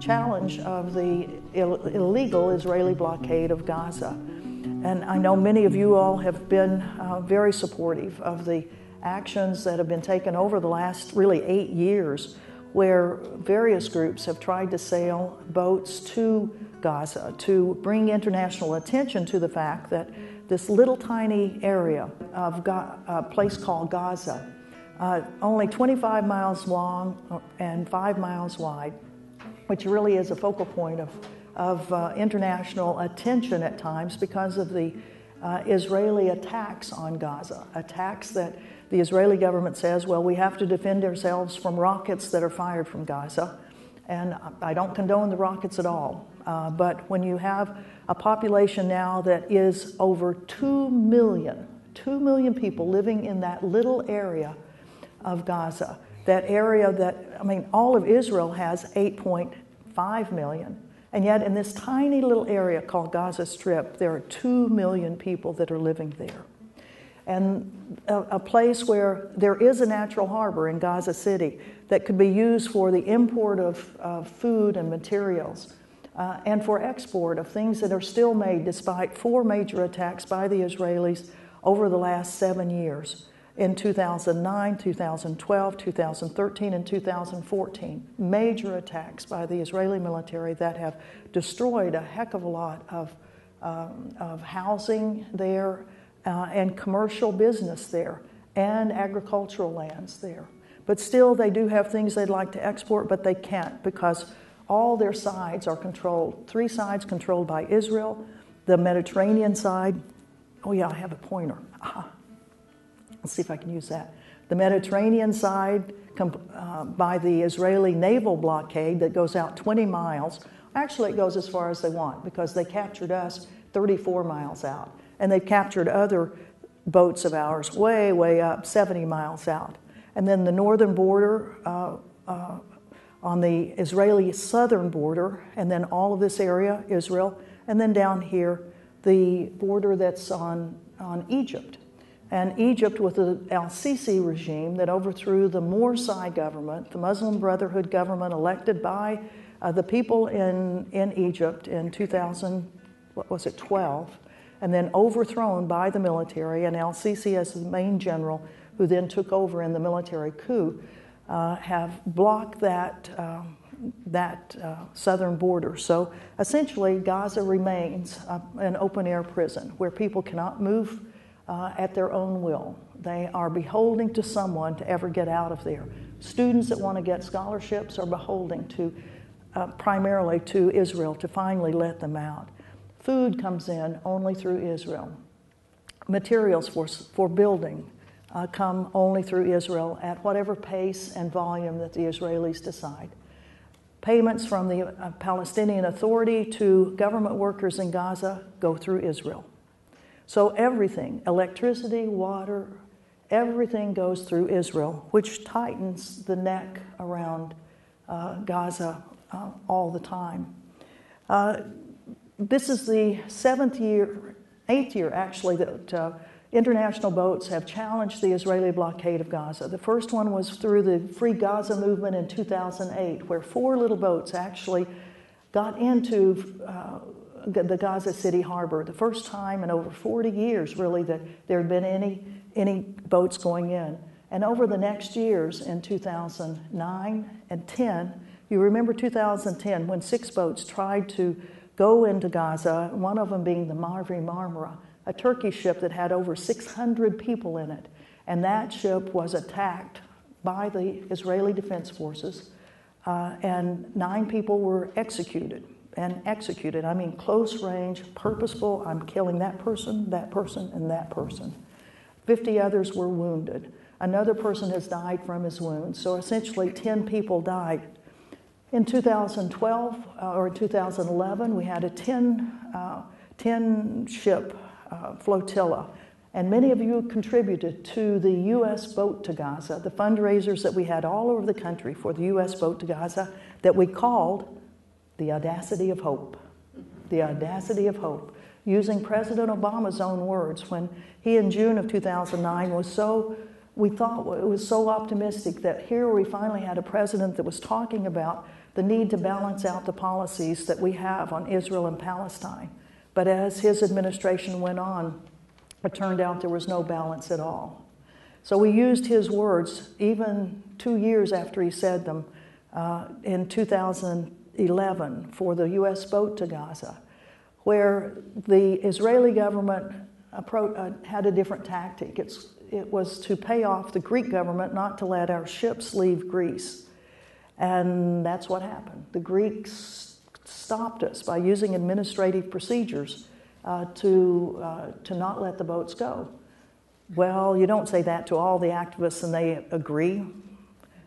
Challenge of the illegal Israeli blockade of Gaza. And I know many of you all have been very supportive of the actions that have been taken over the last really 8 years, where various groups have tried to sail boats to Gaza to bring international attention to the fact that this little tiny area of a place called Gaza, only 25 miles long and 5 miles wide, which really is a focal point of international attention at times because of the Israeli attacks on Gaza, attacks that the Israeli government says, well, we have to defend ourselves from rockets that are fired from Gaza. And I don't condone the rockets at all. But when you have a population now that is over 2 million people living in that little area of Gaza, that area that, I mean, all of Israel has 8.5 million. And yet in this tiny little area called Gaza Strip, there are 2 million people that are living there. And a place where there is a natural harbor in Gaza City that could be used for the import of food and materials and for export of things that are still made despite 4 major attacks by the Israelis over the last 7 years. In 2009, 2012, 2013, and 2014. Major attacks by the Israeli military that have destroyed a heck of a lot of housing there and commercial business there and agricultural lands there. But still, they do have things they'd like to export, but they can't because all their sides are controlled. 3 sides controlled by Israel, the Mediterranean side. Oh yeah, I have a pointer. Let's see if I can use that. The Mediterranean side by the Israeli naval blockade that goes out 20 miles. Actually, it goes as far as they want because they captured us 34 miles out. And they captured other boats of ours way, way up, 70 miles out. And then the northern border on the Israeli southern border, and then all of this area, Israel, and then down here, the border that's on Egypt. And Egypt with the al-Sisi regime that overthrew the Morsi government, the Muslim Brotherhood government elected by the people in Egypt in 2012, and then overthrown by the military, and al-Sisi as the main general, who then took over in the military coup, have blocked that southern border. So essentially Gaza remains an open-air prison where people cannot move at their own will. They are beholden to someone to ever get out of there. Students that want to get scholarships are beholden to, primarily to Israel to finally let them out. Food comes in only through Israel. Materials for building come only through Israel at whatever pace and volume that the Israelis decide. Payments from the Palestinian Authority to government workers in Gaza go through Israel. So everything, electricity, water, everything goes through Israel, which tightens the neck around Gaza all the time. This is the 8th year actually, that international boats have challenged the Israeli blockade of Gaza. The first one was through the Free Gaza Movement in 2008, where 4 little boats actually got into the Gaza City harbor, the first time in over 40 years, really, that there had been any boats going in. And over the next years, in 2009 and 10, you remember 2010, when 6 boats tried to go into Gaza, one of them being the Mavi Marmara, a Turkish ship that had over 600 people in it. And that ship was attacked by the Israeli Defense Forces, and 9 people were executed. I mean close range, purposeful, I'm killing that person, and that person. 50 others were wounded. Another person has died from his wounds. So essentially 10 people died. In 2012 or 2011, we had a 10 ship flotilla. And many of you contributed to the U.S. Boat to Gaza, the fundraisers that we had all over the country for the U.S. Boat to Gaza that we called the Audacity of Hope. The Audacity of Hope. Using President Obama's own words when he in June of 2009 was so we thought it was so optimistic that here we finally had a president that was talking about the need to balance out the policies that we have on Israel and Palestine. But as his administration went on, it turned out there was no balance at all. So we used his words, even 2 years after he said them, in 2011 for the U.S. boat to Gaza, where the Israeli government had a different tactic. It was to pay off the Greek government not to let our ships leave Greece. And that's what happened. The Greeks stopped us by using administrative procedures to not let the boats go. Well, you don't say that to all the activists and they agree.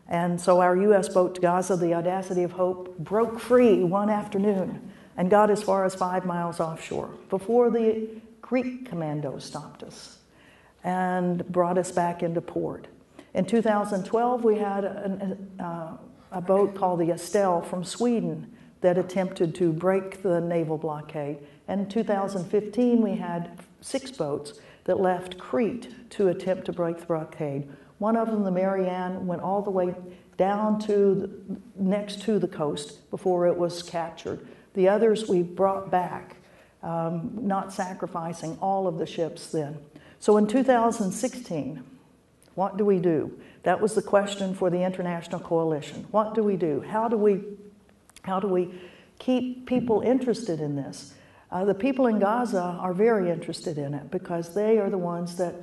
And so our U.S. boat to Gaza, the Audacity of Hope, broke free one afternoon and got as far as 5 miles offshore before the Greek commandos stopped us and brought us back into port. In 2012, we had a boat called the Estelle from Sweden that attempted to break the naval blockade. And in 2015, we had 6 boats that left Crete to attempt to break the blockade. One of them, the Marianne, went all the way down to next to the coast before it was captured. The others we brought back, not sacrificing all of the ships then. So in 2016, what do we do? That was the question for the international coalition. What do we do? How do we keep people interested in this? The people in Gaza are very interested in it because they are the ones that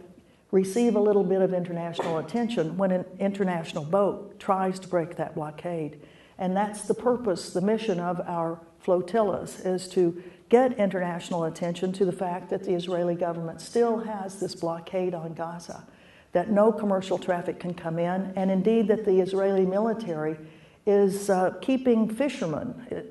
receive a little bit of international attention when an international boat tries to break that blockade. And that's the purpose, the mission of our flotillas, is to get international attention to the fact that the Israeli government still has this blockade on Gaza, that no commercial traffic can come in, and indeed that the Israeli military is keeping fishermen,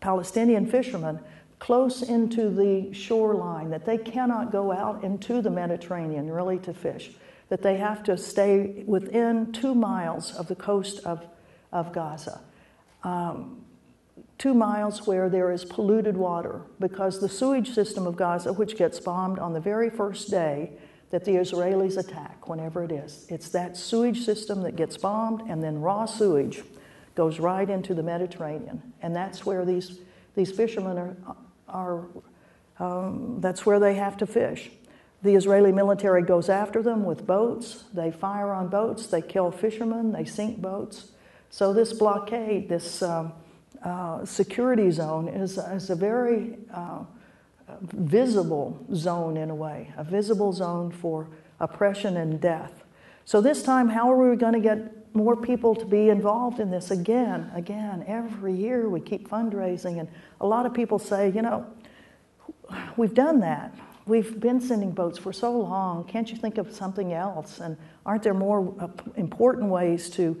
Palestinian fishermen, close into the shoreline, that they cannot go out into the Mediterranean really to fish, that they have to stay within 2 miles of the coast of Gaza, 2 miles where there is polluted water, because the sewage system of Gaza, which gets bombed on the very first day that the Israelis attack, whenever it is, it's that sewage system that gets bombed, and then raw sewage goes right into the Mediterranean, and that's where these fishermen are that's where they have to fish. The Israeli military goes after them with boats. They fire on boats. They kill fishermen. They sink boats. So this blockade, this security zone is a very visible zone in a way, a visible zone for oppression and death. So this time, how are we going to get more people to be involved in this? Again, every year we keep fundraising, and a lot of people say, you know, we've done that. We've been sending boats for so long. Can't you think of something else? And aren't there more important ways to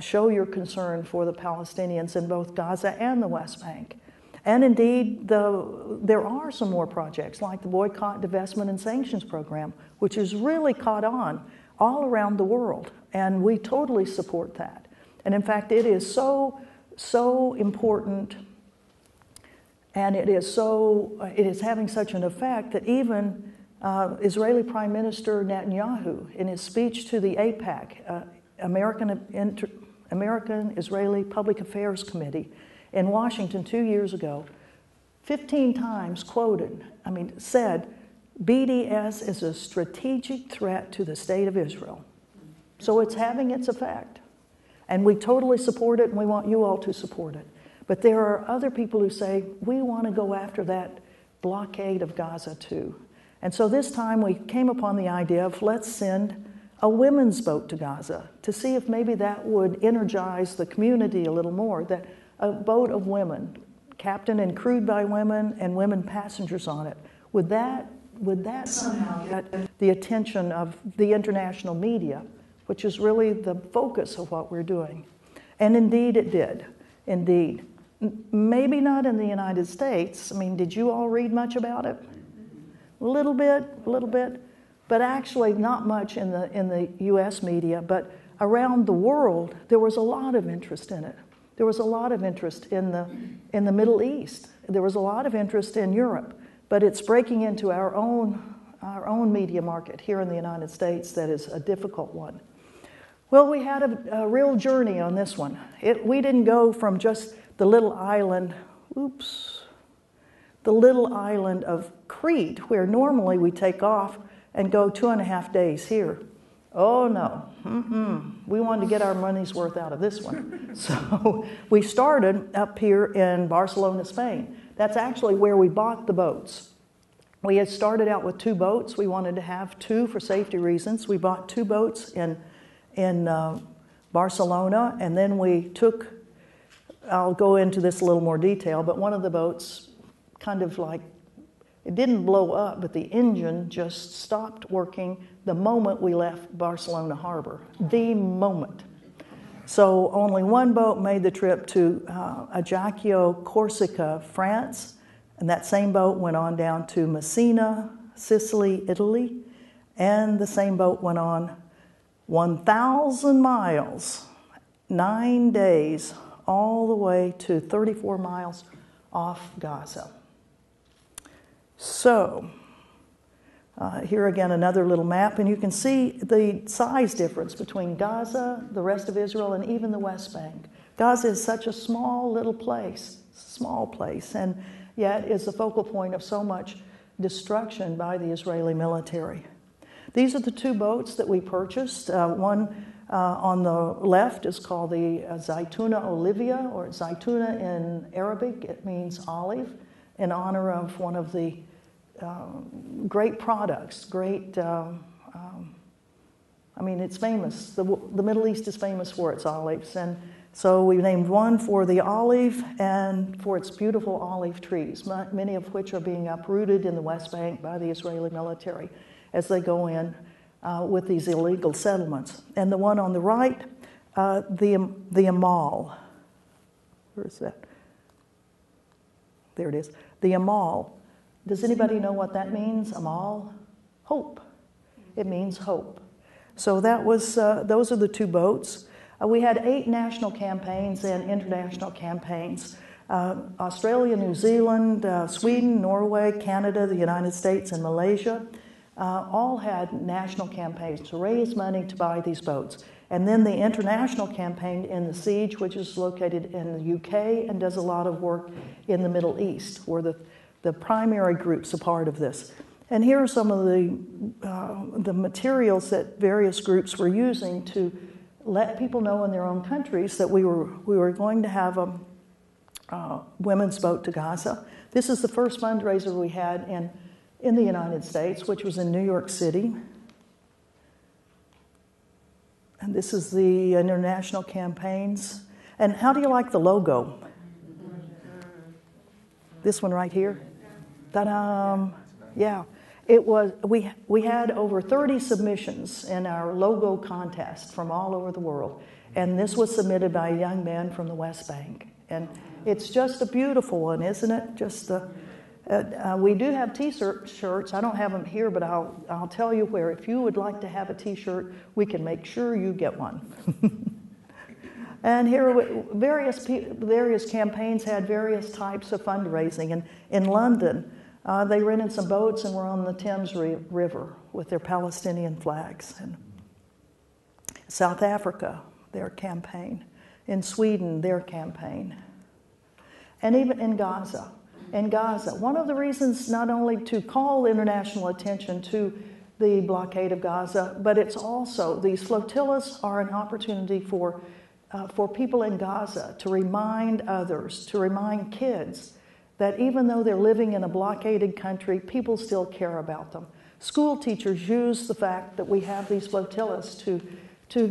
show your concern for the Palestinians in both Gaza and the West Bank? And indeed, there are some more projects like the Boycott, Divestment, and Sanctions Program, which has really caught on all around the world. And we totally support that. And in fact, it is so important, and it is having such an effect that even Israeli Prime Minister Netanyahu, in his speech to the AIPAC, American-Israeli Public Affairs Committee in Washington 2 years ago, 15 times said, BDS is a strategic threat to the state of Israel. So it's having its effect. And we totally support it, and we want you all to support it. But there are other people who say, we want to go after that blockade of Gaza too. And so this time we came upon the idea of, let's send a women's boat to Gaza to see if maybe that would energize the community a little more, that a boat of women, captained and crewed by women and women passengers on it, would that somehow get the attention of the international media, which is really the focus of what we're doing. And indeed it did, indeed. Maybe not in the United States. I mean, did you all read much about it? A little bit, but actually not much in the US media, but around the world, there was a lot of interest in it. There was a lot of interest in the Middle East. There was a lot of interest in Europe, but it's breaking into our own our own media market here in the United States that is a difficult one. Well, we had a real journey on this one. We didn't go from just the little island, the little island of Crete, where normally we take off and go 2.5 days here. Oh no, we wanted to get our money's worth out of this one. So we started up here in Barcelona, Spain. That's actually where we bought the boats. We had started out with 2 boats. We wanted to have 2 for safety reasons. We bought 2 boats in Barcelona, and then we took, I'll go into this a little more detail, but one of the boats kind of like, it didn't blow up, but the engine just stopped working the moment we left Barcelona harbor, the moment. So only 1 boat made the trip to Ajaccio, Corsica, France, and that same boat went on down to Messina, Sicily, Italy, and the same boat went on 1,000 miles, 9 days, all the way to 34 miles off Gaza. So, here again another little map, and you can see the size difference between Gaza, the rest of Israel, and even the West Bank. Gaza is such a small little place, and yet is the focal point of so much destruction by the Israeli military. These are the 2 boats that we purchased. One on the left is called the Zaytouna-Oliva, or Zaytouna in Arabic. It means olive, in honor of one of the great products, I mean, it's famous. The Middle East is famous for its olives. And so we named one for the olive and for its beautiful olive trees, many of which are being uprooted in the West Bank by the Israeli military as they go in with these illegal settlements. And the one on the right, the Amal. Where is that? There it is. The Amal. Does anybody know what that means? Amal? Hope. It means hope. So that was, those are the 2 boats. We had 8 national campaigns and international campaigns. Australia, New Zealand, Sweden, Norway, Canada, the United States, and Malaysia. All had national campaigns to raise money to buy these boats. And then the international campaign in the siege, which is located in the UK and does a lot of work in the Middle East, were the primary groups a part of this. And here are some of the materials that various groups were using to let people know in their own countries that we were going to have a women's boat to Gaza. This is the first fundraiser we had in the United States, which was in New York City. And this is the international campaigns. And how do you like the logo? This one right here. Ta-da! Yeah, it was. We had over 30 submissions in our logo contest from all over the world, and this was submitted by a young man from the West Bank. And it's just a beautiful one, isn't it? Just the. We do have T-shirts. I don't have them here, but I'll tell you where. If you would like to have a T-shirt, we can make sure you get one. And here, various campaigns had various types of fundraising. And in London, they rented some boats and were on the Thames River with their Palestinian flags. And South Africa, their campaign. In Sweden, their campaign. And even in Gaza. In Gaza, one of the reasons not only to call international attention to the blockade of Gaza, but it's also these flotillas are an opportunity for people in Gaza to remind others, to remind kids that even though they're living in a blockaded country, people still care about them. School teachers use the fact that we have these flotillas to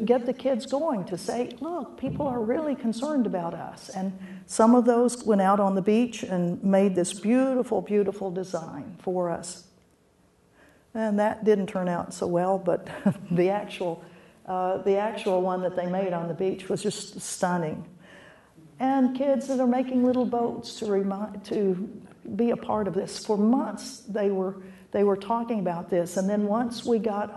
get the kids going, to say, look, people are really concerned about us. And some of those went out on the beach and made this beautiful, beautiful design for us. And that didn't turn out so well, but the actual one that they made on the beach was just stunning. And kids that are making little boats to be a part of this. For months they were talking about this, and then once we got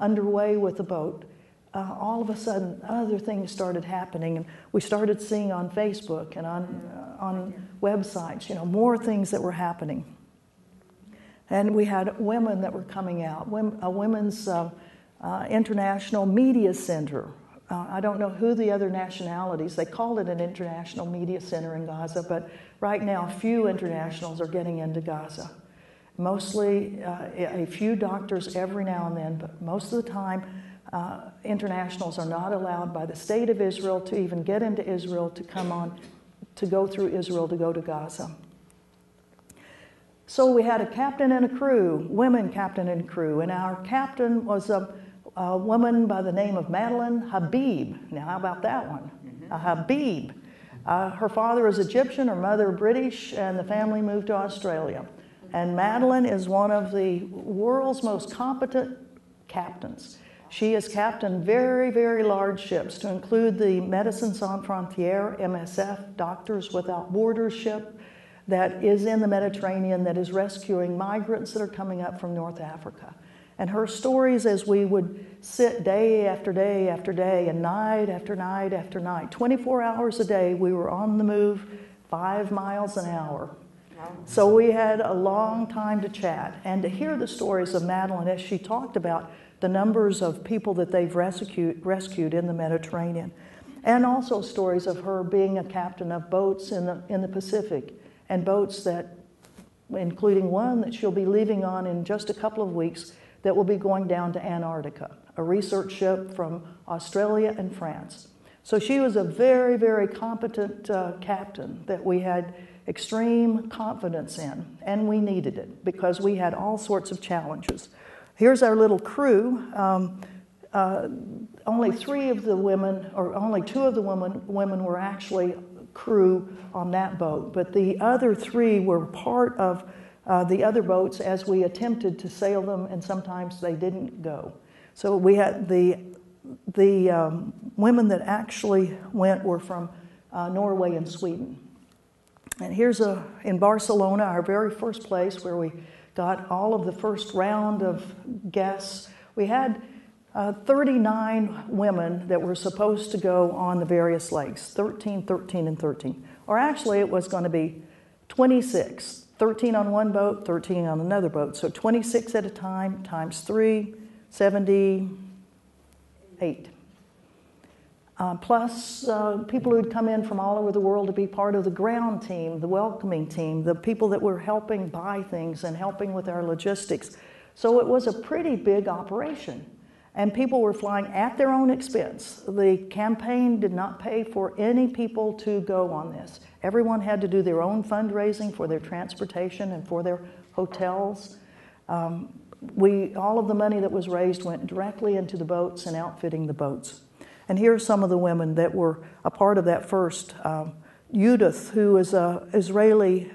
underway with the boat, all of a sudden, other things started happening, and we started seeing on Facebook and on websites, you know, more things that were happening. And we had women that were coming out, a women's international media center. I don't know who the other nationalities, they call it an international media center in Gaza, but right now few internationals are getting into Gaza. Mostly a few doctors every now and then, but most of the time internationals are not allowed by the state of Israel to even get into Israel, to come on, to go through Israel, to go to Gaza. So we had a captain and a crew, women captain and crew, and our captain was a woman by the name of Madeline Habib. Now, how about that one? Mm-hmm. A Habib. Her father is Egyptian, her mother British, and the family moved to Australia. And Madeline is one of the world's most competent captains. She has captained very, very large ships, to include the Médecins Sans Frontières, MSF, Doctors Without Borders ship, that is in the Mediterranean, that is rescuing migrants that are coming up from North Africa. And her stories, as we would sit day after day after day and night after night after night, 24 hours a day, we were on the move 5 miles an hour. So we had a long time to chat and to hear the stories of Madeline as she talked about the numbers of people that they've rescued in the Mediterranean, and also stories of her being a captain of boats in the Pacific, and boats that, including one that she'll be leaving on in just a couple of weeks, that will be going down to Antarctica, a research ship from Australia and France. So she was a very, very competent captain that we had extreme confidence in, and we needed it because we had all sorts of challenges. Here's our little crew. Only two of the women were actually crew on that boat, but the other three were part of the other boats as we attempted to sail them, and sometimes they didn't go. So we had the women that actually went were from Norway and Sweden. And here's in Barcelona, our very first place where we got all of the first round of guests. We had 39 women that were supposed to go on the various lakes, 13, 13, and 13. Or actually, it was going to be 26, 13 on one boat, 13 on another boat. So 26 at a time, times 3, 78. Plus people who'd come in from all over the world to be part of the ground team, the welcoming team, the people that were helping buy things and helping with our logistics. So it was a pretty big operation. And people were flying at their own expense. The campaign did not pay for any people to go on this. Everyone had to do their own fundraising for their transportation and for their hotels. All of the money that was raised went directly into the boats and outfitting the boats. And here are some of the women that were a part of that first. Judith, who is an Israeli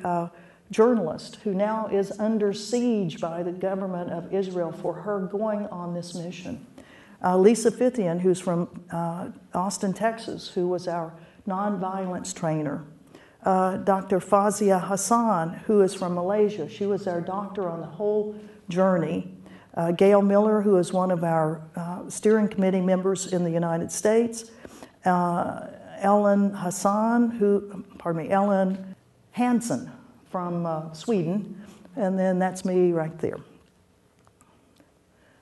journalist, who now is under siege by the government of Israel for her going on this mission. Lisa Fithian, who's from Austin, Texas, who was our nonviolence trainer. Dr. Fauziah Hassan, who is from Malaysia. She was our doctor on the whole journey. Gail Miller, who is one of our steering committee members in the United States, Ellen Hansen from Sweden, and then that's me right there.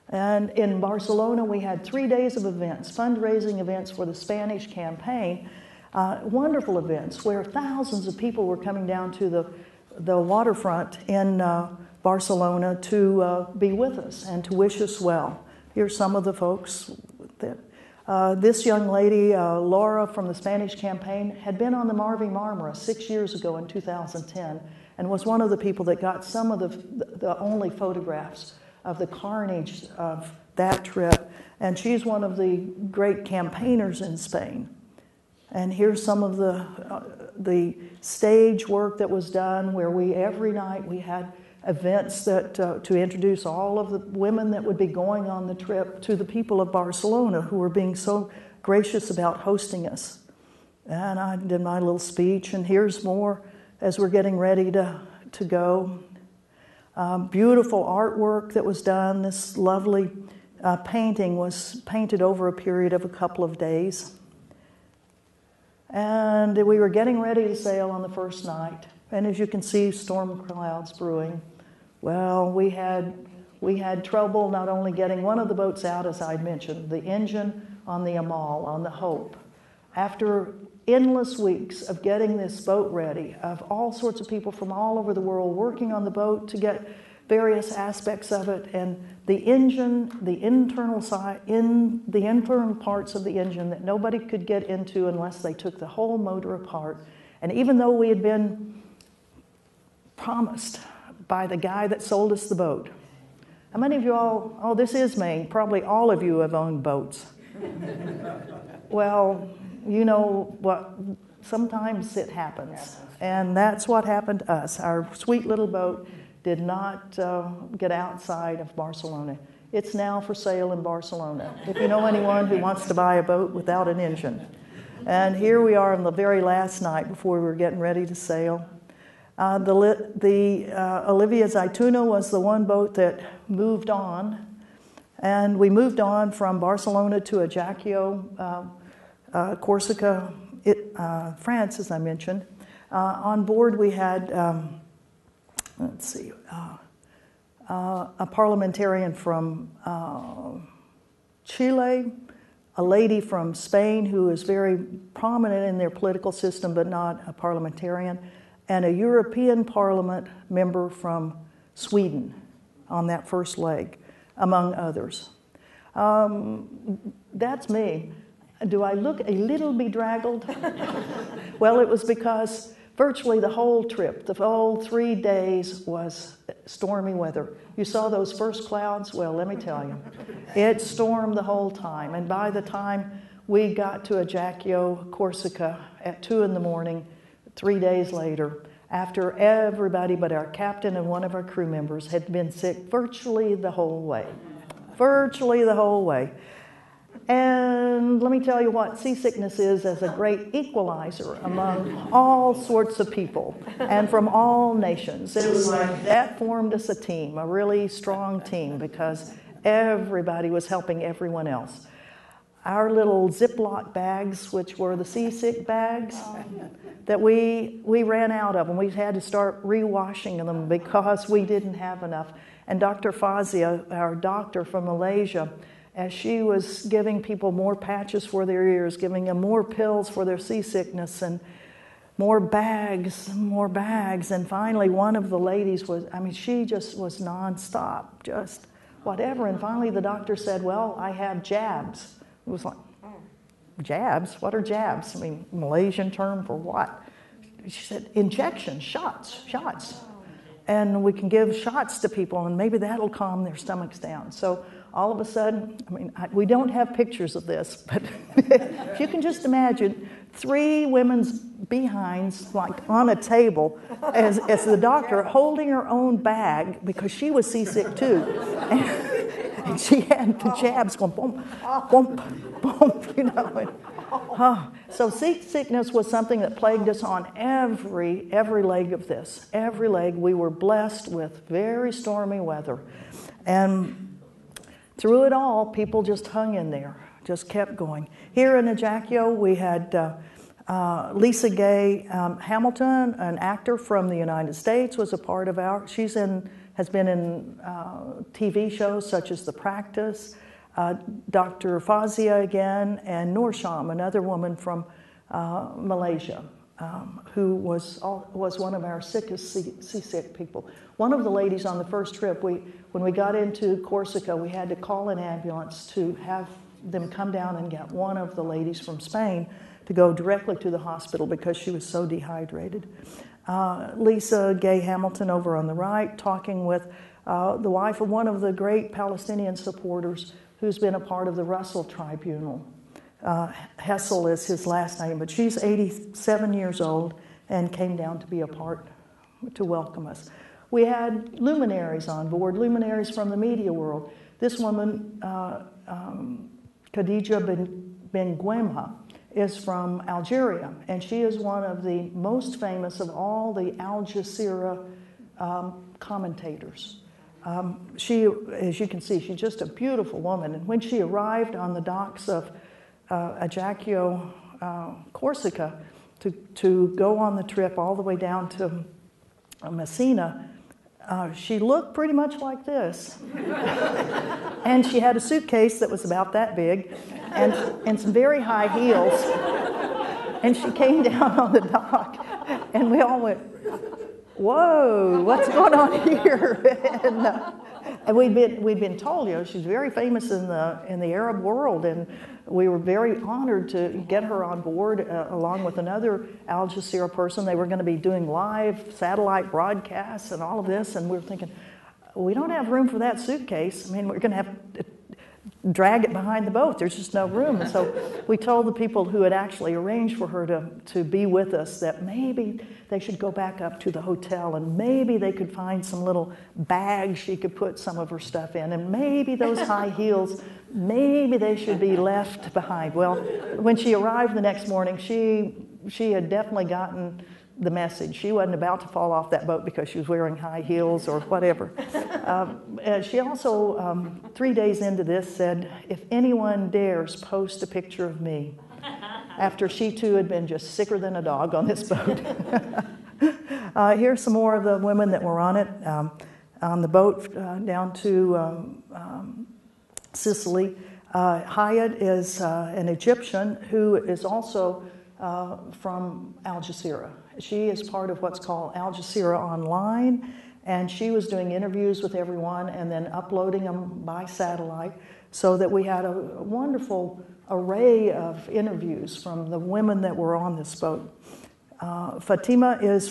And in Barcelona, we had 3 days of events, fundraising events for the Spanish campaign, wonderful events where thousands of people were coming down to the waterfront in Barcelona to be with us and to wish us well. Here's some of the folks. This young lady, Laura from the Spanish campaign, had been on the Mavi Marmara 6 years ago in 2010 and was one of the people that got some of the only photographs of the carnage of that trip. And she's one of the great campaigners in Spain. And here's some of the stage work that was done where every night we had events that to introduce all of the women that would be going on the trip to the people of Barcelona, who were being so gracious about hosting us. And I did my little speech, and here's more as we're getting ready to go. Beautiful artwork that was done. This lovely painting was painted over a period of a couple of days. And we were getting ready to sail on the first night. And as you can see, storm clouds brewing. Well, we had trouble not only getting one of the boats out, as I mentioned, the engine on the Amal, on the Hope. After endless weeks of getting this boat ready, of all sorts of people from all over the world working on the boat to get various aspects of it, and the engine, the internal side, in the internal parts of the engine that nobody could get into unless they took the whole motor apart. And even though we had been promised by the guy that sold us the boat, how many of you all, oh, this is Maine, probably all of you have owned boats. Well, you know what, sometimes it happens. And that's what happened to us. Our sweet little boat did not get outside of Barcelona. It's now for sale in Barcelona, if you know anyone who wants to buy a boat without an engine. And here we are on the very last night before we were getting ready to sail. Olivia Zaytouna was the one boat that moved on. And we moved on from Barcelona to Ajaccio, Corsica, France, as I mentioned. On board we had, a parliamentarian from Chile, a lady from Spain who is very prominent in their political system but not a parliamentarian, and a European Parliament member from Sweden on that first leg, among others. That's me. Do I look a little bedraggled? Well, it was because virtually the whole trip, the whole 3 days was stormy weather. You saw those first clouds? Well, let me tell you, it stormed the whole time. And by the time we got to Ajaccio, Corsica at 2 in the morning, 3 days later, after everybody but our captain and one of our crew members had been sick virtually the whole way. Virtually the whole way. And let me tell you what seasickness is as a great equalizer among all sorts of people and from all nations. It was like that formed us a team, a really strong team, because everybody was helping everyone else. Our little Ziploc bags, which were the seasick bags, that we ran out of, and we had to start rewashing them because we didn't have enough. And Dr. Fauziah, our doctor from Malaysia, as she was giving people more patches for their ears, giving them more pills for their seasickness, and more bags. And finally, one of the ladies was, I mean, she just was nonstop, just whatever. And finally, the doctor said, well, I have jabs. It was like, jabs? What are jabs? I mean, Malaysian term for what? She said, injections, shots. And we can give shots to people, and maybe that'll calm their stomachs down. So all of a sudden, I mean, we don't have pictures of this, but if you can just imagine 3 women's behinds, like on a table, as the doctor holding her own bag, because she was seasick too. And she had the jabs going, boom, boom, boom, you know. And, So seasickness was something that plagued us on every leg of this. Every leg. We were blessed with very stormy weather. And through it all, people just hung in there, just kept going. Here in Ajaccio, we had Lisa Gay Hamilton, an actor from the United States, was a part of our, has been in TV shows such as The Practice. Dr. Fauziah again, and Norsham, another woman from Malaysia, who was one of our sickest seasick people. One of the ladies on the first trip, when we got into Corsica, we had to call an ambulance to have them come down and get one of the ladies from Spain to go directly to the hospital because she was so dehydrated. Lisa Gay Hamilton over on the right, talking with the wife of one of the great Palestinian supporters who's been a part of the Russell Tribunal. Hessel is his last name, but she's 87 years old and came down to be a part, to welcome us. We had luminaries on board, luminaries from the media world. This woman, Khadija Ben-Gurion, is from Algeria, and she is one of the most famous of all the Al Jazeera commentators. She, as you can see, she's just a beautiful woman. And when she arrived on the docks of Ajaccio, Corsica, to go on the trip all the way down to Messina, She looked pretty much like this. And she had a suitcase that was about that big and some very high heels. And she came down on the dock and we all went, whoa, what's going on here? And we'd been told, you know, she's very famous in the Arab world, and we were very honored to get her on board along with another Al Jazeera person. They were going to be doing live satellite broadcasts and all of this, and we were thinking, we don't have room for that suitcase. I mean, we're going to have to drag it behind the boat. There's just no room. And so we told the people who had actually arranged for her to be with us that maybe they should go back up to the hotel and maybe they could find some little bag she could put some of her stuff in, and maybe those high heels, maybe they should be left behind. Well, when she arrived the next morning, she had definitely gotten the message. She wasn't about to fall off that boat because she was wearing high heels or whatever. She also, 3 days into this, said, "If anyone dares post a picture of me," after she too had been just sicker than a dog on this boat. Here's some more of the women that were on it, on the boat down to Sicily. Hayat is an Egyptian who is also from Al Jazeera. She is part of what's called Al Jazeera Online, and she was doing interviews with everyone and then uploading them by satellite, so that we had a wonderful array of interviews from the women that were on this boat. Fatima is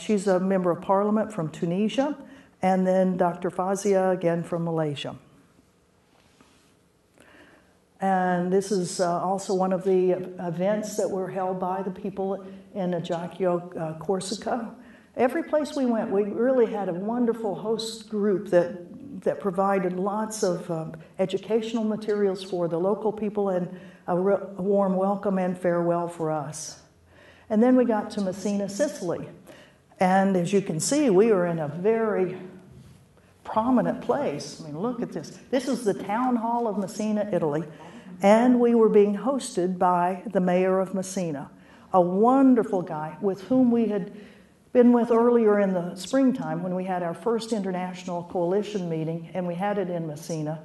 she's a member of parliament from Tunisia, and then Dr. Fauziah again from Malaysia. And this is also one of the events that were held by the people in Ajaccio, Corsica. Every place we went, we really had a wonderful host group that provided lots of educational materials for the local people and a warm welcome and farewell for us. And then we got to Messina, Sicily. And as you can see, we were in a very prominent place. I mean, look at this. This is the town hall of Messina, Italy. And we were being hosted by the mayor of Messina, a wonderful guy with whom we had been with earlier in the springtime when we had our first international coalition meeting, and we had it in Messina.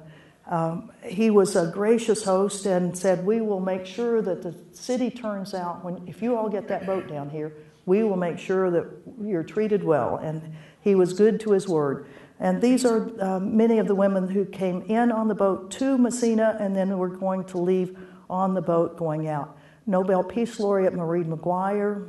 He was a gracious host and said, "We will make sure that the city turns out. If you all get that boat down here, we will make sure that you're treated well." And he was good to his word. And these are many of the women who came in on the boat to Messina and then were going to leave on the boat going out. Nobel Peace Laureate Mairead Maguire,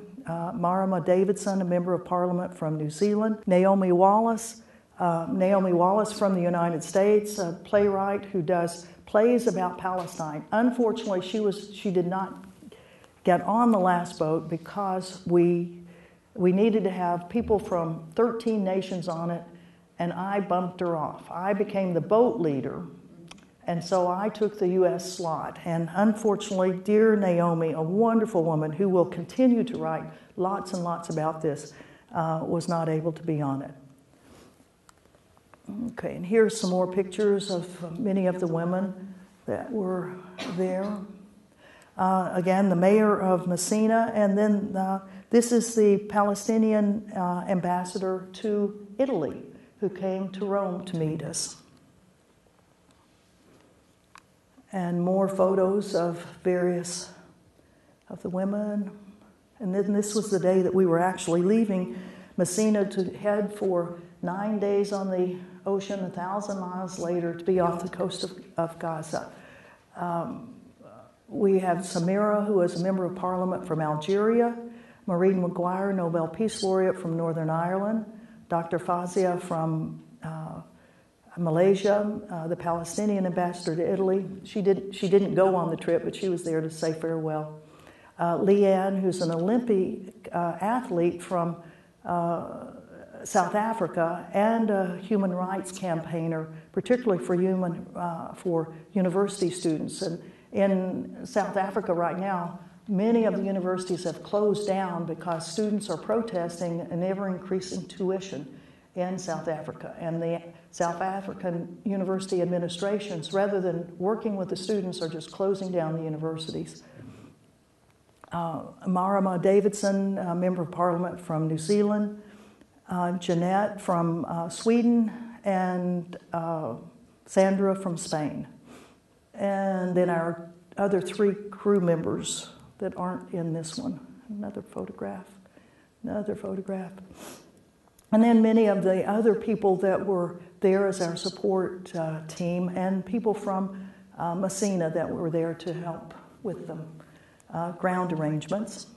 Marama Davidson, a member of parliament from New Zealand, Naomi Wallace from the United States, a playwright who does plays about Palestine. Unfortunately, she did not get on the last boat because we needed to have people from 13 nations on it. And I bumped her off. I became the boat leader, and so I took the U.S. slot. And unfortunately, dear Naomi, a wonderful woman who will continue to write lots and lots about this, was not able to be on it. Okay, and here's some more pictures of many of the women that were there. Again, the mayor of Messina, and then this is the Palestinian ambassador to Italy, who came to Rome to meet us. And more photos of various of the women. And then this was the day that we were actually leaving Messina to head for 9 days on the ocean, 1,000 miles later, to be off the coast of Gaza. We have Samira, who is a member of parliament from Algeria, Mairead Maguire, Nobel Peace Laureate from Northern Ireland, Dr. Fauziah from Malaysia, the Palestinian ambassador to Italy. She didn't go on the trip, but she was there to say farewell. Leanne, who's an Olympic athlete from South Africa and a human rights campaigner, particularly for university students. And in South Africa right now, many of the universities have closed down because students are protesting an ever-increasing tuition in South Africa. And the South African university administrations, rather than working with the students, are just closing down the universities. Marama Davidson, a member of parliament from New Zealand, Jeanette from Sweden, and Sandra from Spain. And then our other three crew members that aren't in this one. Another photograph. And then many of the other people that were there as our support team, and people from Messina that were there to help with the ground arrangements.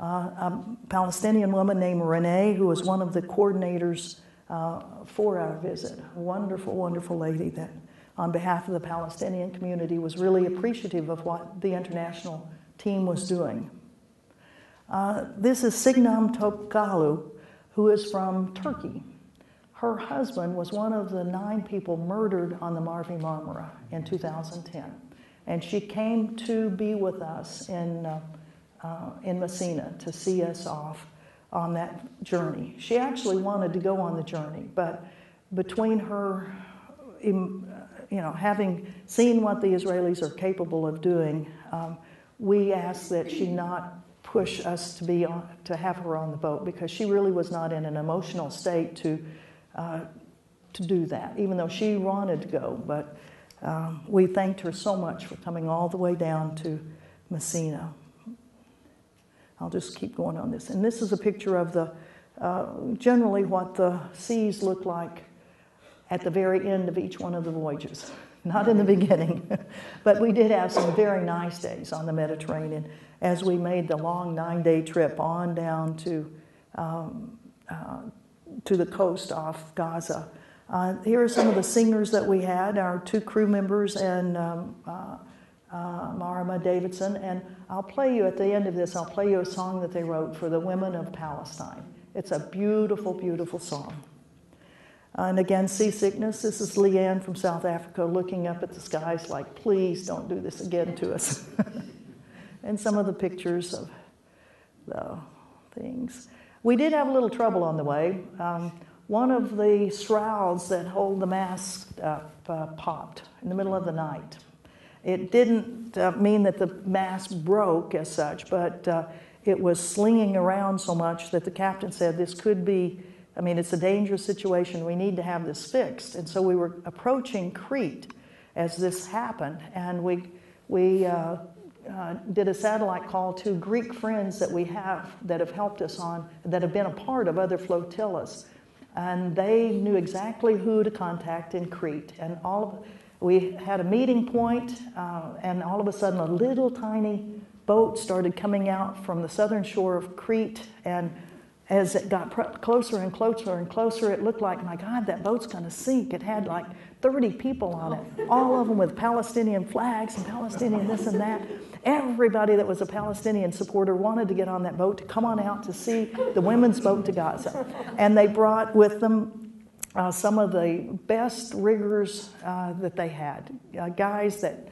A Palestinian woman named Renee, who was one of the coordinators for our visit. A wonderful, wonderful lady that, on behalf of the Palestinian community, was really appreciative of what the international team was doing. This is Signam Topkalo, who is from Turkey. Her husband was one of the 9 people murdered on the Mavi Marmara in 2010. And she came to be with us in Messina to see us off on that journey. She actually wanted to go on the journey, but between her, having seen what the Israelis are capable of doing, we asked that she not push us to have her on the boat, because she really was not in an emotional state to do that, even though she wanted to go. But we thanked her so much for coming all the way down to Messina. I'll just keep going on this. And this is a picture of the generally what the seas look like at the very end of each one of the voyages. Not in the beginning, but we did have some very nice days on the Mediterranean as we made the long 9-day trip on down to the coast off Gaza. Here are some of the singers that we had, our 2 crew members and Marama Davidson, and I'll play you, at the end of this, I'll play you a song that they wrote for the women of Palestine. It's a beautiful, beautiful song. And again, seasickness. This is Leanne from South Africa looking up at the skies like, please don't do this again to us. And some of the pictures of the things. We did have a little trouble on the way. One of the shrouds that hold the mast up popped in the middle of the night. It didn't mean that the mast broke as such, but it was slinging around so much that the captain said this could be, it's a dangerous situation. We need to have this fixed. And so we were approaching Crete as this happened, and we did a satellite call to Greek friends that we have that have helped us on, that have been a part of other flotillas. And they knew exactly who to contact in Crete. And we had a meeting point, and all of a sudden a little tiny boat started coming out from the southern shore of Crete. And as it got closer and closer and closer, it looked like, my God, that boat's going to sink. It had like 30 people on it, all of them with Palestinian flags and Palestinian this and that. Everybody that was a Palestinian supporter wanted to get on that boat, to come on out to see the women's boat to Gaza. And they brought with them some of the best riggers that they had, guys that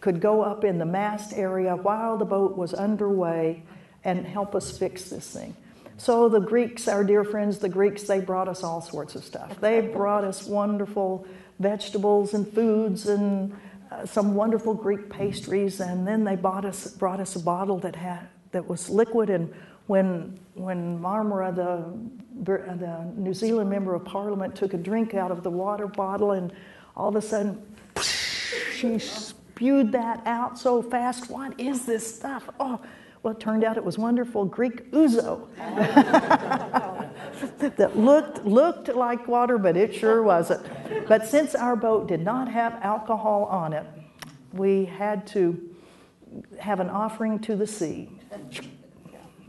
could go up in the mast area while the boat was underway and help us fix this thing. So the Greeks, our dear friends, the Greeks, they brought us all sorts of stuff. They brought us wonderful vegetables and foods and some wonderful Greek pastries, and then they brought us a bottle that was liquid. And when Marmara, the New Zealand member of Parliament, took a drink out of the water bottle, and all of a sudden she spewed that out so fast. What is this stuff? Oh. Well, it turned out it was wonderful Greek ouzo that looked like water, but it sure wasn't. But since our boat did not have alcohol on it, we had to have an offering to the sea.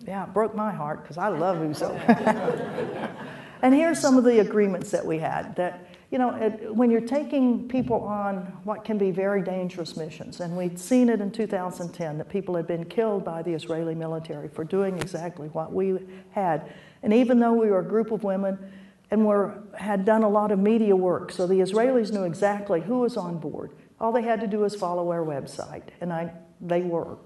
Yeah, it broke my heart because I love ouzo. And here are some of the agreements that we had. That when you're taking people on what can be very dangerous missions, and we'd seen it in 2010 that people had been killed by the Israeli military for doing exactly what we had. And even though we were a group of women and had done a lot of media work, so the Israelis knew exactly who was on board. All they had to do was follow our website, and they were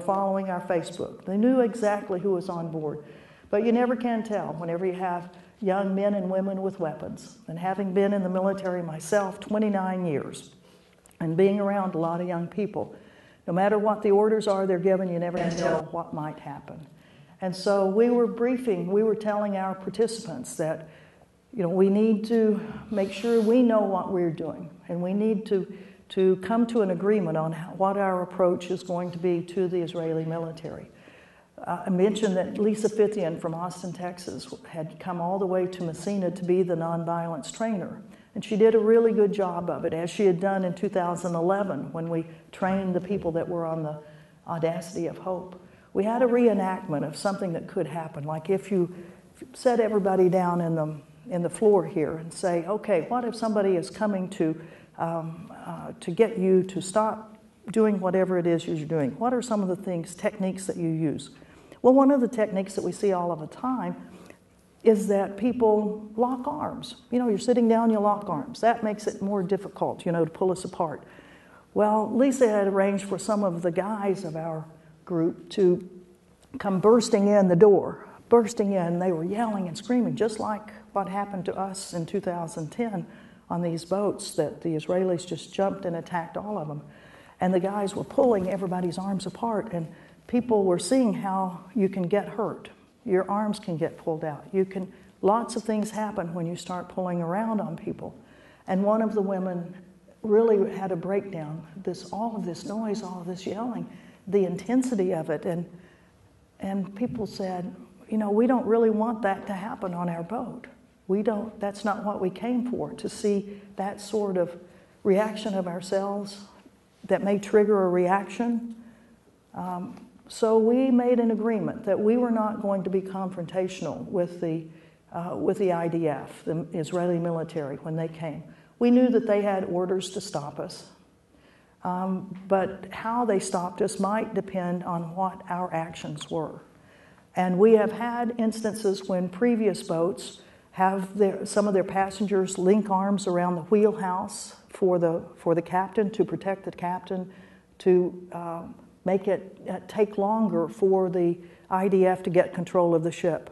following our Facebook. They knew exactly who was on board. But you never can tell whenever you have young men and women with weapons. And having been in the military myself 29 years and being around a lot of young people, no matter what the orders are they're given, you never know what might happen. And so we were briefing, we were telling our participants that, you know, we need to make sure we know what we're doing, and we need to come to an agreement on what our approach is going to be to the Israeli military. I mentioned that Lisa Fithian from Austin, Texas, had come all the way to Messina to be the nonviolence trainer. And she did a really good job of it, as she had done in 2011 when we trained the people that were on the Audacity of Hope. We had a reenactment of something that could happen, like if you set everybody down in the floor here and say, okay, what if somebody is coming to get you to stop doing whatever it is you're doing? What are some of the things, techniques that you use? Well, one of the techniques that we see all of the time is that people lock arms. You know, you're sitting down, you lock arms. That makes it more difficult, you know, to pull us apart. Well, Lisa had arranged for some of the guys of our group to come bursting in the door, bursting in. They were yelling and screaming, just like what happened to us in 2010 on these boats that the Israelis just jumped and attacked all of them. And the guys were pulling everybody's arms apart, and people were seeing how you can get hurt. Your arms can get pulled out. You can, lots of things happen when you start pulling around on people. And one of the women really had a breakdown. All of this noise, all of this yelling, the intensity of it. And people said, you know, we don't really want that to happen on our boat. We don't, that's not what we came for, to see that sort of reaction of ourselves that may trigger a reaction. So we made an agreement that we were not going to be confrontational with the IDF, the Israeli military, when they came. We knew that they had orders to stop us, but how they stopped us might depend on what our actions were. And we have had instances when previous boats have some of their passengers link arms around the wheelhouse for the captain, to protect the captain, to make it take longer for the IDF to get control of the ship.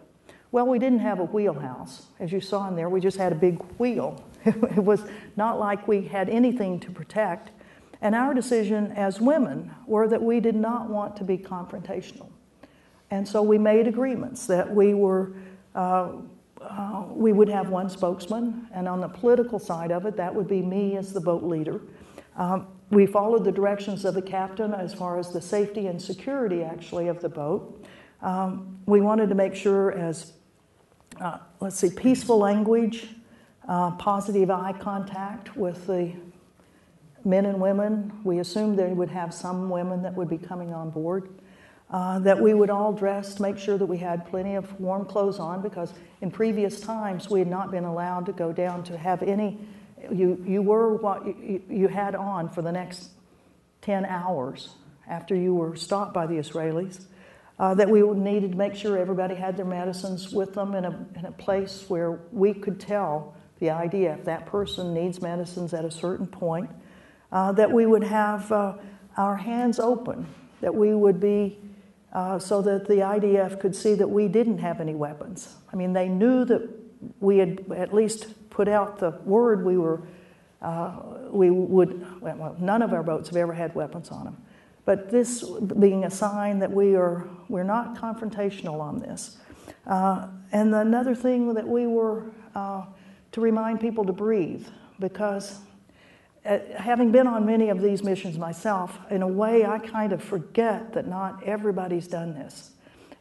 Well, we didn't have a wheelhouse, as you saw in there. We just had a big wheel. It was not like we had anything to protect. And our decision as women were that we did not want to be confrontational. And so we made agreements that we would have one spokesman, and on the political side of it, that would be me as the boat leader. We followed the directions of the captain as far as the safety and security, actually, of the boat. We wanted to make sure, as, let's see, peaceful language, positive eye contact with the men and women. We assumed they would have some women that would be coming on board. That we would all dress, make sure that we had plenty of warm clothes on, because in previous times we had not been allowed to go down to have any, you were what you had on for the next 10 hours after you were stopped by the Israelis, that we needed to make sure everybody had their medicines with them in a place where we could tell the IDF that person needs medicines at a certain point, that we would have our hands open, that we would be, so that the IDF could see that we didn't have any weapons. I mean, they knew that we had at least put out the word we were, we would, well, none of our boats have ever had weapons on them. But this being a sign that we're not confrontational on this. And another thing that we were, to remind people to breathe, because having been on many of these missions myself, in a way I kind of forget that not everybody's done this,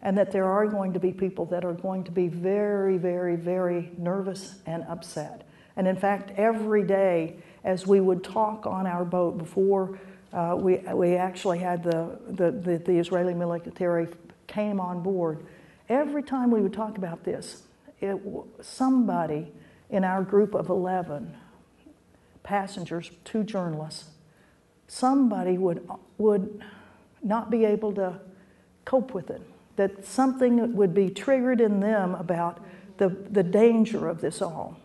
and that there are going to be people that are going to be very, very, very nervous and upset. And in fact, every day as we would talk on our boat before we actually had the Israeli military came on board, every time we would talk about this, somebody in our group of 11 passengers, 2 journalists, somebody would not be able to cope with it, that something would be triggered in them about the danger of this all.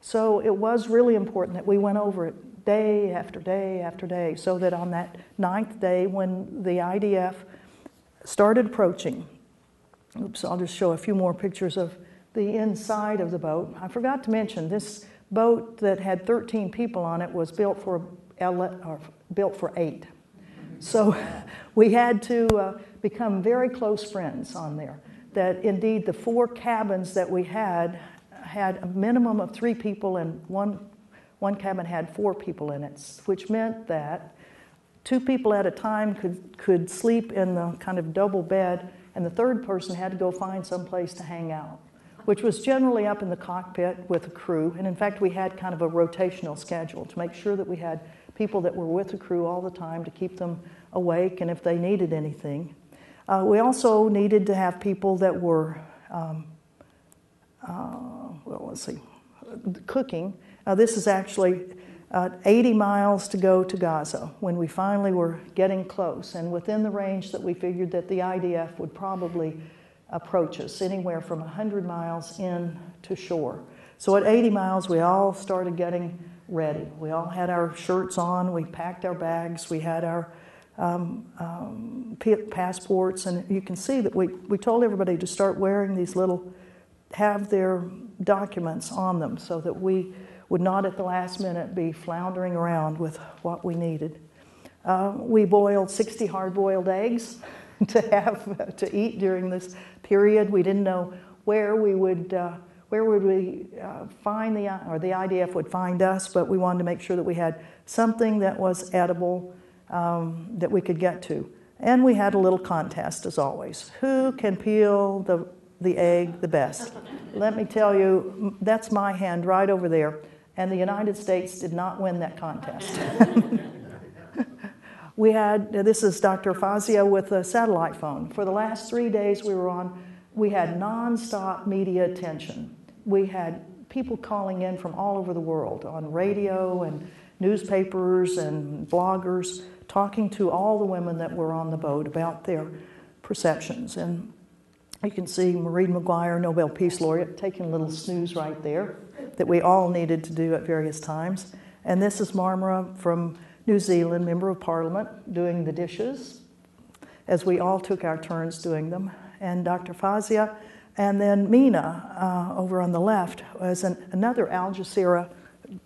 So it was really important that we went over it day after day after day, so that on that 9th day when the IDF started approaching, oops, I'll just show a few more pictures of the inside of the boat. I forgot to mention this boat that had 13 people on it was built for 8. So we had to become very close friends on there. That indeed the four cabins that we had a minimum of 3 people, and one cabin had 4 people in it, which meant that 2 people at a time could sleep in the kind of double bed, and the third person had to go find some place to hang out, which was generally up in the cockpit with the crew. And in fact, we had kind of a rotational schedule to make sure that we had people that were with the crew all the time to keep them awake and if they needed anything. We also needed to have people that were, cooking. This is actually 80 miles to go to Gaza when we finally were getting close and within the range that we figured that the IDF would probably approach us, anywhere from 100 miles in to shore. So at 80 miles, we all started getting ready. We all had our shirts on, we packed our bags, we had our passports, and you can see that we told everybody to start wearing these little, have their documents on them so that we would not at the last minute be floundering around with what we needed. We boiled 60 hard-boiled eggs to have to eat during this period. We didn't know where would we find the IDF would find us, but we wanted to make sure that we had something that was edible that we could get to. And we had a little contest, as always. Who can peel the egg the best? Let me tell you, that's my hand right over there, and the United States did not win that contest. We had, this is Dr. Fauziah with a satellite phone. For the last 3 days we were on, we had nonstop media attention. We had people calling in from all over the world on radio and newspapers and bloggers talking to all the women that were on the boat about their perceptions. And you can see Mairead Maguire, Nobel Peace Laureate, taking a little snooze right there that we all needed to do at various times. And this is Marmara from New Zealand, Member of Parliament, doing the dishes, as we all took our turns doing them, and Dr. Fauziah, and then Mina over on the left was another Al Jazeera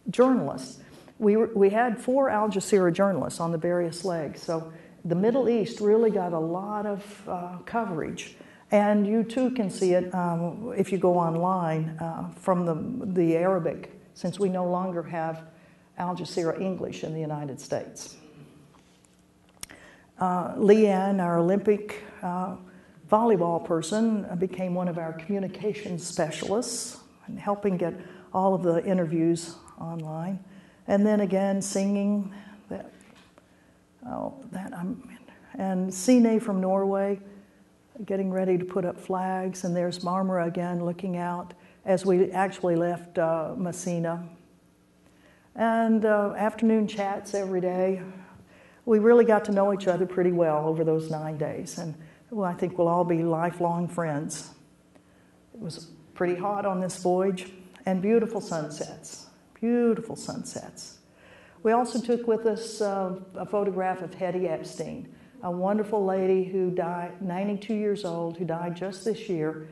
journalist. We had 4 Al Jazeera journalists on the various legs, so the Middle East really got a lot of coverage, and you too can see it if you go online from the Arabic, since we no longer have Al Jazeera English in the United States. Leanne, our Olympic volleyball person, became one of our communications specialists and helping get all of the interviews online. And then again, singing. And Sine from Norway, getting ready to put up flags. And there's Marmara again, looking out as we actually left Messina. And afternoon chats every day. We really got to know each other pretty well over those 9 days, and well, I think we'll all be lifelong friends. It was pretty hot on this voyage, and beautiful sunsets, beautiful sunsets. We also took with us a photograph of Hedy Epstein, a wonderful lady who died, 92 years old, who died just this year.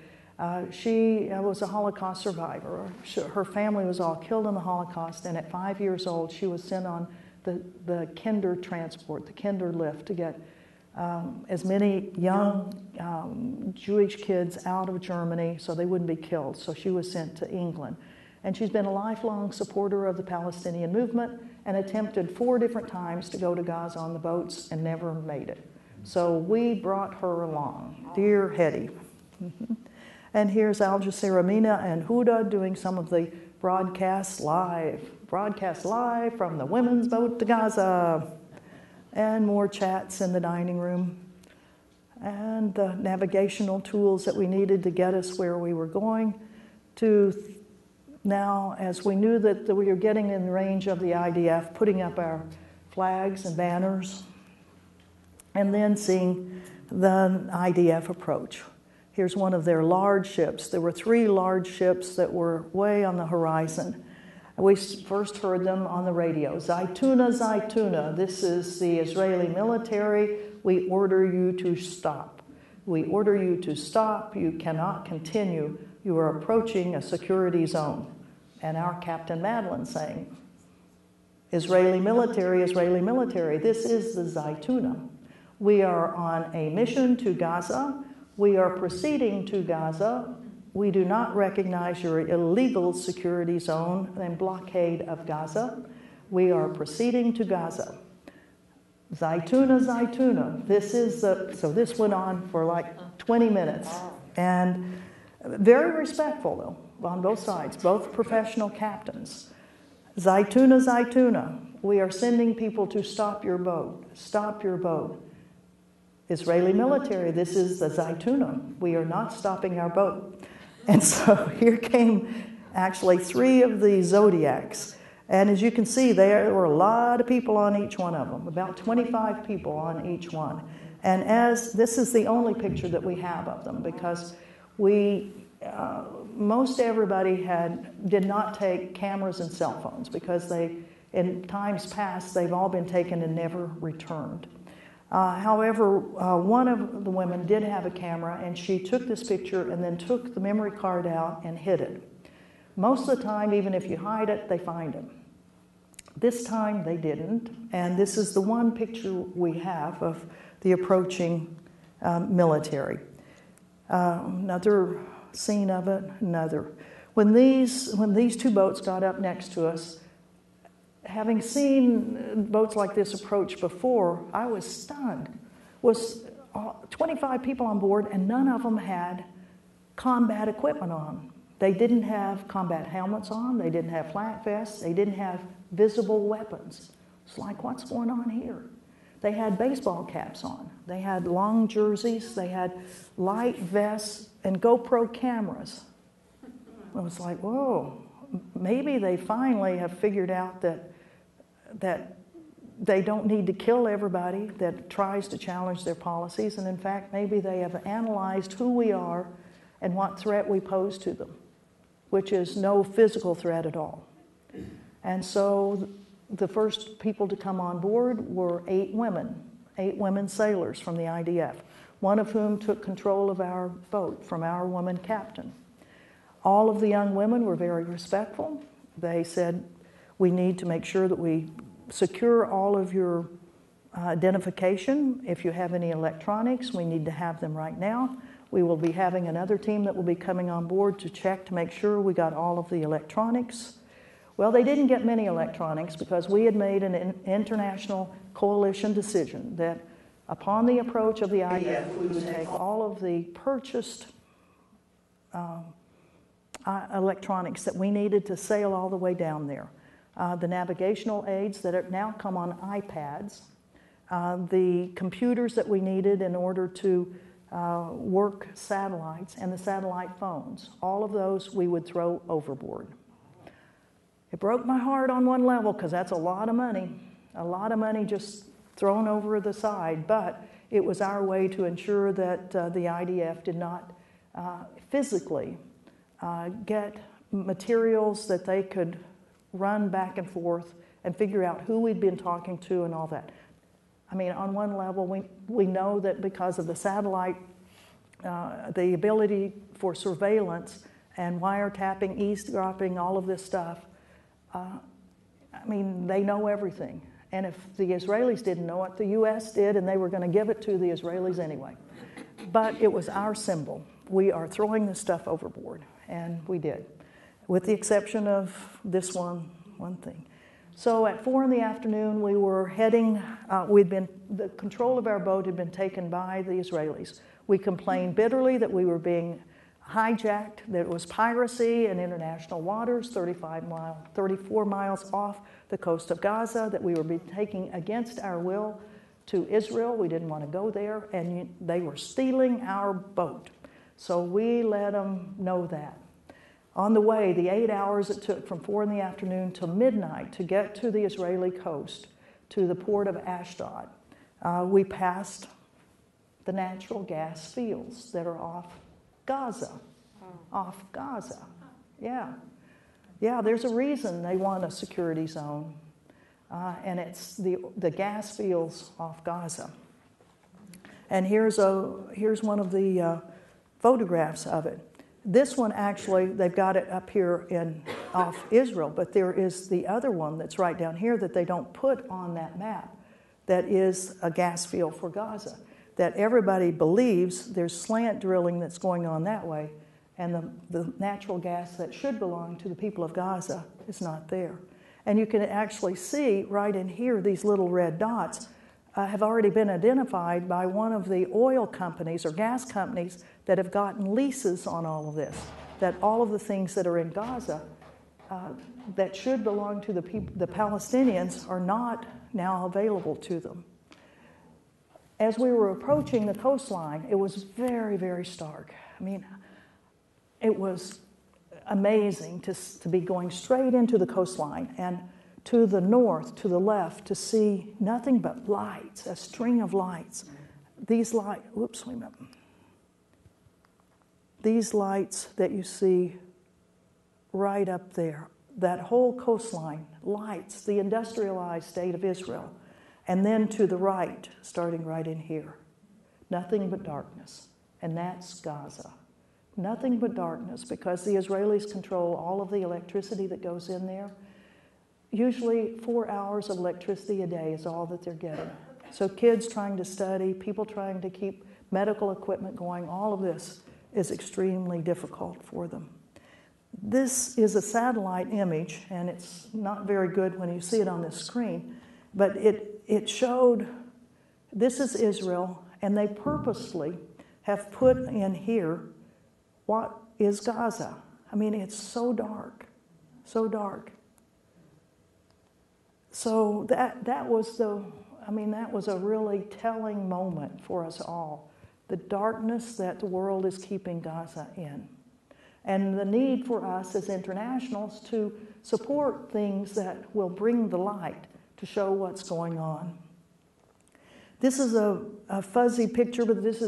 She was a Holocaust survivor. Her family was all killed in the Holocaust, and at 5 years old, she was sent on the kinder transport, the kinder lift, to get as many young Jewish kids out of Germany so they wouldn't be killed. So she was sent to England. And she's been a lifelong supporter of the Palestinian movement and attempted 4 different times to go to Gaza on the boats and never made it. So we brought her along. Dear Hedy. Mm-hmm. And here's Al Jazeera Mina and Huda doing some of the broadcasts live. Broadcast live from the women's boat to Gaza. And more chats in the dining room. And the navigational tools that we needed to get us where we were going to. Now, as we knew that we were getting in the range of the IDF, putting up our flags and banners. And then seeing the IDF approach. Here's one of their large ships. There were 3 large ships that were way on the horizon. We first heard them on the radio. Zaytouna, Zaytouna, this is the Israeli military. We order you to stop. We order you to stop. You cannot continue. You are approaching a security zone. And our Captain Madeline saying, Israeli military, Israeli military. This is the Zaytouna. We are on a mission to Gaza. We are proceeding to Gaza. We do not recognize your illegal security zone and blockade of Gaza. We are proceeding to Gaza. Zaytouna, Zaytouna. This is the, so this went on for like 20 minutes. And very respectful, though, on both sides, both professional captains. Zaytouna, Zaytouna. We are sending people to stop your boat. Stop your boat. Israeli military, this is the Zaytouna. We are not stopping our boat. And so here came actually three of the Zodiacs. And as you can see, there were a lot of people on each one of them, about 25 people on each one. And as this is the only picture that we have of them, because we, most everybody did not take cameras and cell phones, because they, in times past, they've all been taken and never returned. However, one of the women did have a camera, and she took this picture and then took the memory card out and hid it. Most of the time, even if you hide it, they find it. This time, they didn't, and this is the one picture we have of the approaching military. Another scene of it, another. When these two boats got up next to us, having seen boats like this approach before, I was stunned. Was 25 people on board, and none of them had combat equipment on. They didn't have combat helmets on. They didn't have flak vests. They didn't have visible weapons. It's like, what's going on here? They had baseball caps on. They had long jerseys. They had light vests and GoPro cameras. I was like, whoa. Maybe they finally have figured out that they don't need to kill everybody that tries to challenge their policies, and in fact, maybe they have analyzed who we are and what threat we pose to them, which is no physical threat at all. And so the first people to come on board were eight women sailors from the IDF, one of whom took control of our boat from our woman captain. All of the young women were very respectful. They said, we need to make sure that we secure all of your identification. If you have any electronics, we need to have them right now. We will be having another team that will be coming on board to check to make sure we got all of the electronics. Well, they didn't get many electronics, because we had made an international coalition decision that upon the approach of the IDF, we would take all of the purchased electronics that we needed to sail all the way down there. The navigational aids that are now come on iPads, the computers that we needed in order to work satellites, and the satellite phones. All of those we would throw overboard. It broke my heart on one level, because that's a lot of money just thrown over the side, but it was our way to ensure that the IDF did not physically get materials that they could run back and forth and figure out who we'd been talking to and all that. I mean, on one level, we know that because of the satellite, the ability for surveillance and wiretapping, eavesdropping, all of this stuff, I mean, they know everything. And if the Israelis didn't know it, the U.S. did, and they were going to give it to the Israelis anyway. But it was our symbol. We are throwing this stuff overboard. And we did, with the exception of this one thing. So at 4 in the afternoon, we were heading, the control of our boat had been taken by the Israelis. We complained bitterly that we were being hijacked, that it was piracy in international waters, 34 miles off the coast of Gaza, that we were being taken against our will to Israel. We didn't want to go there, and they were stealing our boat. So we let them know that. On the way, the 8 hours it took from 4 in the afternoon to midnight to get to the Israeli coast, to the port of Ashdod, we passed the natural gas fields that are off Gaza. Off Gaza, yeah. Yeah, there's a reason they want a security zone, and it's the gas fields off Gaza. And here's one of the photographs of it. This one, actually, they've got it up here off Israel, but there is the other one that's right down here that they don't put on that map. that is a gas field for Gaza, that everybody believes there's slant drilling that's going on that way, and the natural gas that should belong to the people of Gaza is not there. And you can actually see right in here these little red dots have already been identified by one of the oil companies or gas companies that have gotten leases on all of this, that all of the things that are in Gaza that should belong to the Palestinians are not now available to them. As we were approaching the coastline, it was very, very stark. I mean, it was amazing to be going straight into the coastline, and to the north, to the left, to see nothing but lights, a string of lights. These lights that you see right up there, that whole coastline, lights, the industrialized state of Israel. And then to the right, starting right in here, nothing but darkness. And that's Gaza. Nothing but darkness, because the Israelis control all of the electricity that goes in there. Usually 4 hours of electricity a day is all that they're getting. So kids trying to study, people trying to keep medical equipment going, all of this is extremely difficult for them. This is a satellite image, and it's not very good when you see it on this screen, but it showed, this is Israel, and they purposely have put in here what is Gaza. I mean, it's so dark, so dark. So that was that was a really telling moment for us all, the darkness that the world is keeping Gaza in. And the need for us as internationals to support things that will bring the light to show what's going on. This is a fuzzy picture, but this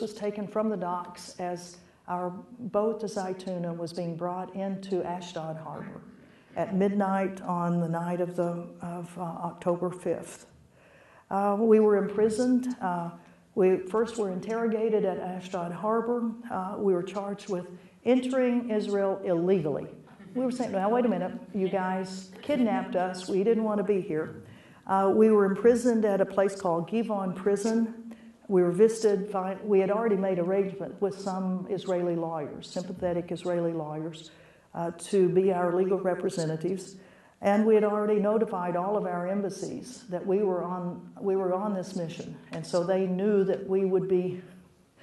was taken from the docks as our boat, the Zaytouna, was being brought into Ashdod harbor at midnight on the night of October 5th. We were imprisoned. We first were interrogated at Ashdod harbor. We were charged with entering Israel illegally. We were saying, now wait a minute, you guys kidnapped us. We didn't want to be here. We were imprisoned at a place called Givon Prison. We were visited by, we had already made arrangements with some Israeli lawyers, sympathetic Israeli lawyers, to be our legal representatives, and we had already notified all of our embassies that we were on this mission, and so they knew that we were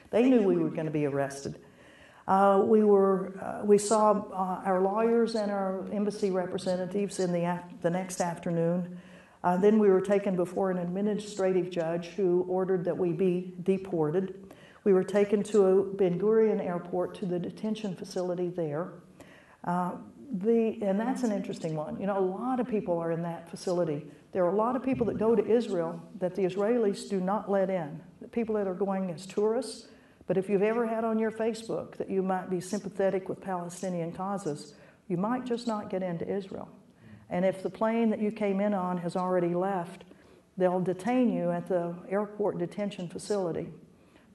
going to be arrested. We saw our lawyers and our embassy representatives in the next afternoon. Then we were taken before an administrative judge who ordered that we be deported. We were taken to Ben-Gurion airport to the detention facility there. And that's an interesting one. You know, a lot of people are in that facility. There are a lot of people that go to Israel that the Israelis do not let in, the people that are going as tourists. But if you've ever had on your Facebook that you might be sympathetic with Palestinian causes, you might just not get into Israel. And if the plane that you came in on has already left, they'll detain you at the airport detention facility.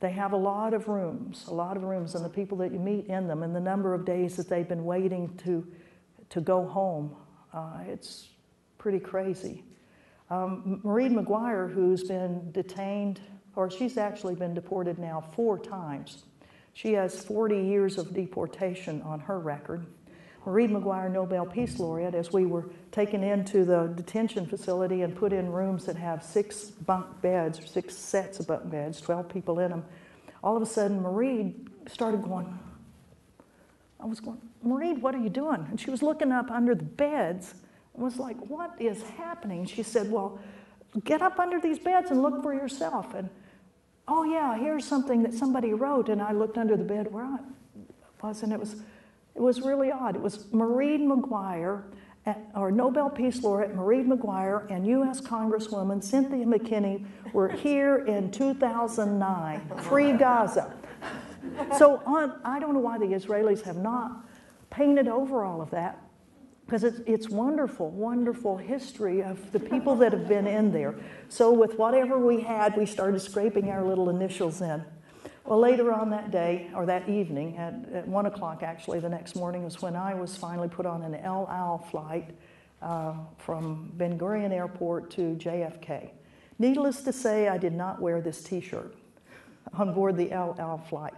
They have a lot of rooms, and the people that you meet in them, and the number of days that they've been waiting to go home, it's pretty crazy. Mairead Maguire, who's been detained, or she's actually been deported now 4 times. She has 40 years of deportation on her record. Mairead Maguire, Nobel Peace Laureate, as we were taken into the detention facility and put in rooms that have 6 bunk beds, or 6 sets of bunk beds, 12 people in them, all of a sudden Mairead started going, I was going, Mairead, what are you doing? And she was looking up under the beds and was like, what is happening? She said, well, get up under these beds and look for yourself. And, oh yeah, here's something that somebody wrote. And I looked under the bed where I was, and it was really odd. It was Mairead Maguire, or Nobel Peace Laureate Mairead Maguire and U.S. Congresswoman Cynthia McKinney were here in 2009, Free Gaza. I don't know why the Israelis have not painted over all of that, because it's wonderful, wonderful history of the people that have been in there. So with whatever we had, we started scraping our little initials in. Well, later on that day, or that evening, at 1 o'clock actually, the next morning was when I was finally put on an El Al flight from Ben-Gurion Airport to JFK. Needless to say, I did not wear this T-shirt on board the Al flight,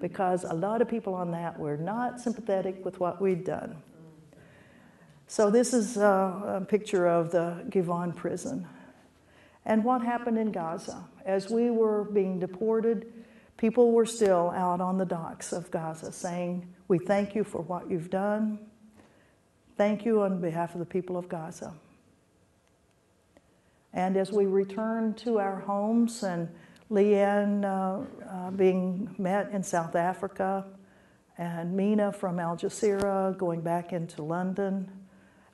because a lot of people on that were not sympathetic with what we'd done. So this is a picture of the Givon prison. And what happened in Gaza? As we were being deported, people were still out on the docks of Gaza saying, "We thank you for what you've done. Thank you on behalf of the people of Gaza." And as we returned to our homes, and Leanne being met in South Africa, and Mina from Al Jazeera going back into London,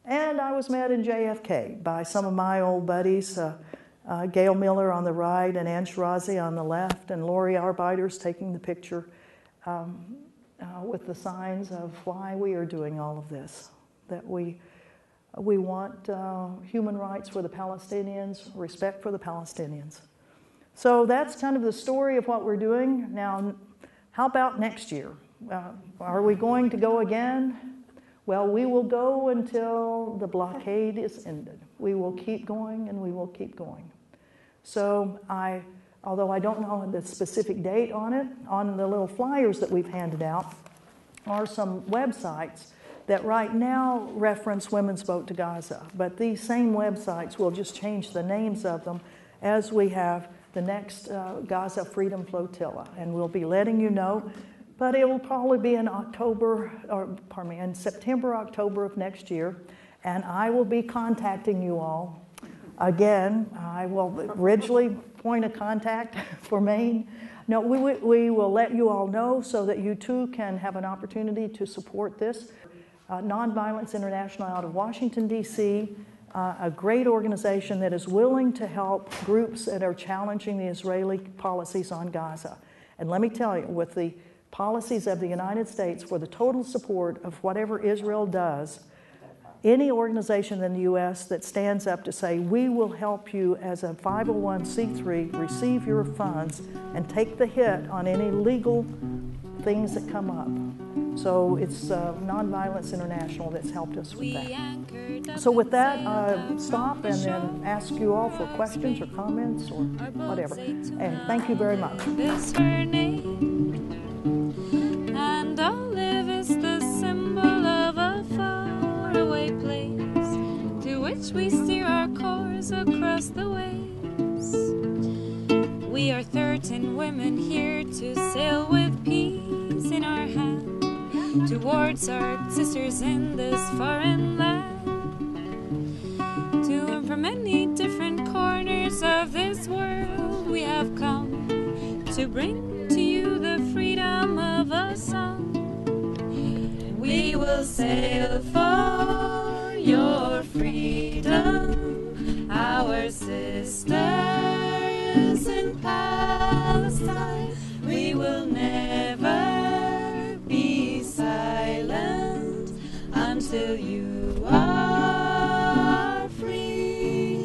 and I was met in JFK by some of my old buddies, Gail Miller on the right and Anne Shirazi on the left, and Lori Arbeiter's taking the picture with the signs of why we are doing all of this, that we want human rights for the Palestinians, respect for the Palestinians. So that's kind of the story of what we're doing. Now, how about next year? Are we going to go again? Well, we will go until the blockade is ended. We will keep going, and we will keep going. So although I don't know the specific date on it, on the little flyers that we've handed out are some websites that right now reference Women's Vote to Gaza. But these same websites will just change the names of them as we have the next Gaza Freedom Flotilla. And we'll be letting you know. But it will probably be in September, October of next year. And I will be contacting you all. Again, I will Ridgely point of contact for Maine. No, we will let you all know so that you too can have an opportunity to support this. Nonviolence International out of Washington, D.C., a great organization that is willing to help groups that are challenging the Israeli policies on Gaza. And let me tell you, with the policies of the United States for the total support of whatever Israel does, any organization in the U.S. that stands up to say, we will help you as a 501c3 receive your funds and take the hit on any legal things that come up. So it's Nonviolence International that's helped us with that. So with that, stop and then ask you all for questions or comments or whatever. And thank you very much. And olive is the symbol of a faraway place to which we steer our course across the waves. We are 13 women here to sail with peace in our hand towards our sisters in this foreign land. To and from many different corners of this world we have come to bring to you the freedom of a song. We will sail for your freedom, our sisters in Palestine. We will never be silent until you are free.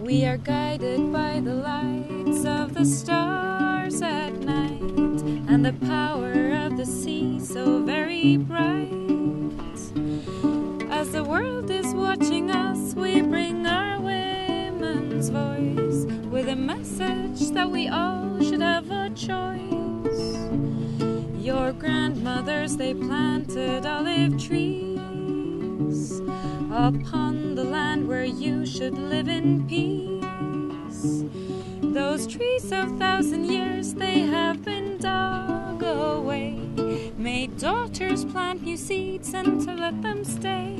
We are guided by the lights of the stars at night and the power of the sea so very bright. As the world is watching us, we bring our women's voice with a message that we all should have a choice. Your grandmothers, they planted olive trees upon the land where you should live in peace. Those trees of 1,000 years, they have been dug away. May daughters plant new seeds and to let them stay.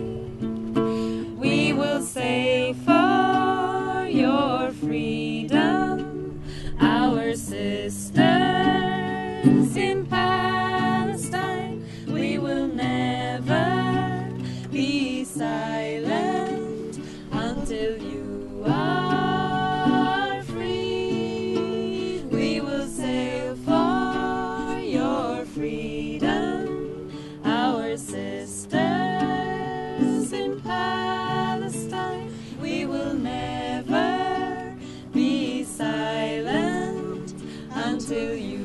We will sail for your freedom, our sisters in Palestine. We will never be silent until you are. To you.